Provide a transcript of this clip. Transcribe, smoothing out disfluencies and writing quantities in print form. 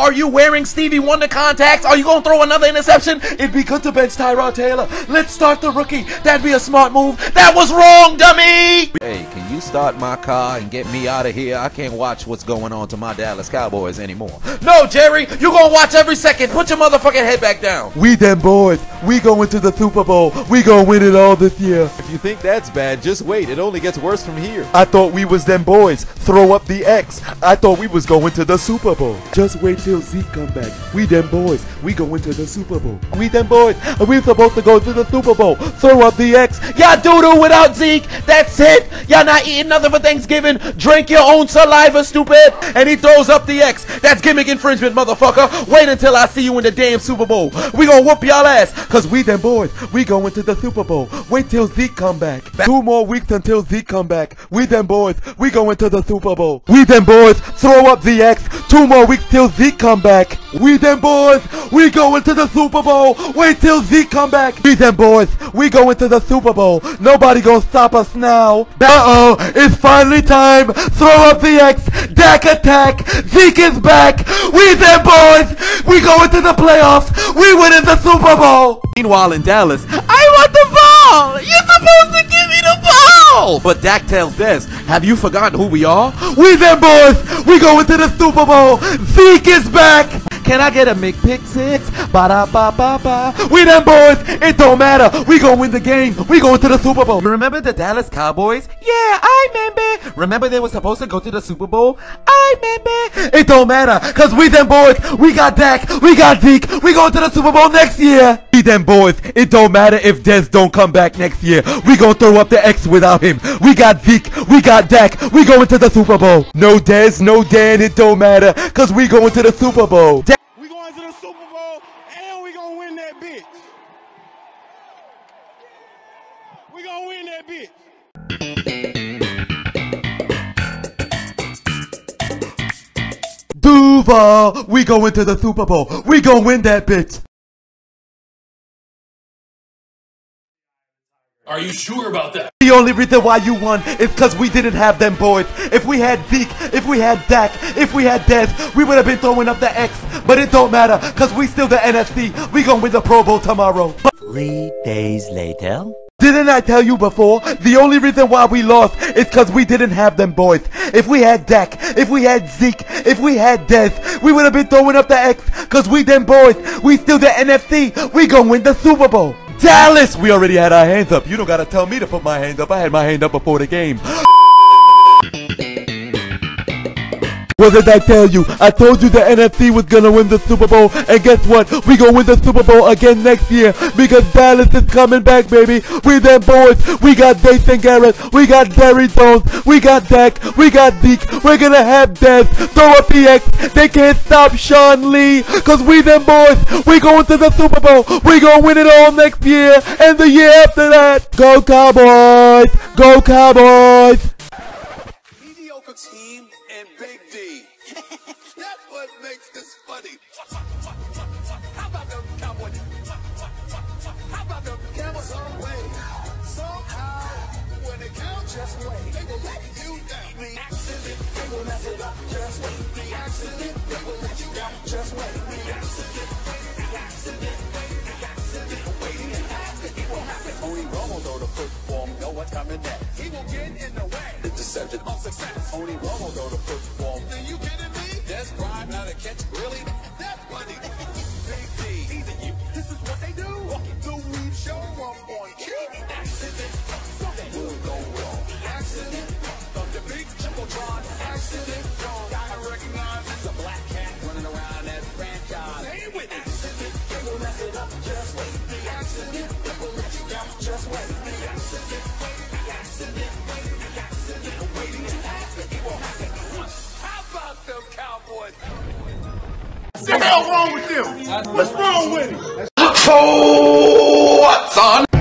Are you wearing Stevie Wonder contacts? Are you going to throw another interception? It'd be good to bench Tyrod Taylor. Let's start the rookie. That'd be a smart move. That was wrong, dummy! Hey, can you start my car and get me out of here? I can't watch what's going on to my Dallas Cowboys anymore. No, Jerry, you're going to watch every second. Put your motherfucking head back down. We them boys. We going to the Super Bowl. We going to win it all this year. If you think that's bad, just wait. It only gets worse from here. I thought we was them boys. Throw up the X. I thought we was going to the Super Bowl. Just wait till Zeke come back. We them boys. We go into the Super Bowl. We them boys. We supposed to go to the Super Bowl. Throw up the X. Y'all doodle without Zeke. That's it. Y'all not eating nothing for Thanksgiving. Drink your own saliva, stupid. And he throws up the X. That's gimmick infringement, motherfucker. Wait until I see you in the damn Super Bowl. We gonna whoop y'all ass. Cause we them boys. We go into the Super Bowl. Wait till Zeke come back. 2 more weeks until Zeke come back. We them boys. We go into the Super Bowl. We them boys. Throw up the X. 2 more weeks till Zeke come back. We them boys. We go into the Super Bowl. Wait till Zeke come back. We them boys. We go into the Super Bowl. Nobody gonna stop us now. Uh-oh. It's finally time. Throw up the X. Dak attack. Zeke is back. We them boys. We go into the playoffs. We win in the Super Bowl. Meanwhile in Dallas, I want the ball. You're supposed to give me the ball. But Dak tells Dez, have you forgotten who we are? We them boys. We go into the Super Bowl. Zeke is back. Can I get a McPick 6? Ba-da-ba-ba-ba. We them boys. It don't matter. We gonna win the game. We going to the Super Bowl. Remember the Dallas Cowboys? Yeah, I remember. Remember they were supposed to go to the Super Bowl? I remember. It don't matter. Cause we them boys. We got Dak. We got Zeke. We going to the Super Bowl next year. We them boys. It don't matter if Dez don't come back next year. We gonna throw up the X without him. We got Zeke. We got Dak. We going to the Super Bowl. No Dez, no Dan. It don't matter. Cause we going to the Super Bowl. We gonna win that bitch. Duval, we go into the Super Bowl. We gonna win that bitch. Are you sure about that? The only reason why you won is because we didn't have them boys. If we had Zeke, if we had Dak, if we had Dez, we would have been throwing up the X. But it don't matter because we still the NFC. We gonna win the Pro Bowl tomorrow. 3 days later. Didn't I tell you before? The only reason why we lost is because we didn't have them boys. If we had Dak, if we had Zeke, if we had Dez, we would have been throwing up the X. Because we them boys, we still the NFC. We gonna win the Super Bowl. Dallas, we already had our hands up. You don't gotta tell me to put my hand up. I had my hand up before the game. What did I tell you? I told you the NFC was gonna win the Super Bowl, and guess what? We gonna win the Super Bowl again next year because Dallas is coming back, baby. We them boys. We got Jason Garrett. We got Jerry Jones. We got Dak. We got Zeke. We're gonna have Dez. Throw up the X. They can't stop Sean Lee because we them boys. We going to the Super Bowl. We gonna win it all next year and the year after that. Go Cowboys! Go Cowboys! Mediocre team and big. That's what makes this funny. How about them Cowboys? How about them Cowboys? Some way, somehow, when they count, just wait. They will let you down. The accident, they will mess it up. Just wait. The accident, they will let you down. Just wait. The accident, the accident, the accident. Waiting to happen, it will happen. Only Romo throw the football, know what's coming next. He will get in the way. The deception of success. Only Romo throw the football. You kidding me? That's prime, not a catch, really? That's funny. Big D, teasing you. This is what they do. Walking through we show from on cue. Accident, something will go wrong. Accident, of the big Jumbotron. Accident, wrong. Gotta recognize it's a black cat running around that franchise. Stay with it. Accident, they will mess it up. Just wait. The accident, they will let you down. Just wait. The accident, the accident, the accident. Waiting to happen, it won't happen. Them Cowboys. What the hell wrong with them? What's wrong with them? So what, son?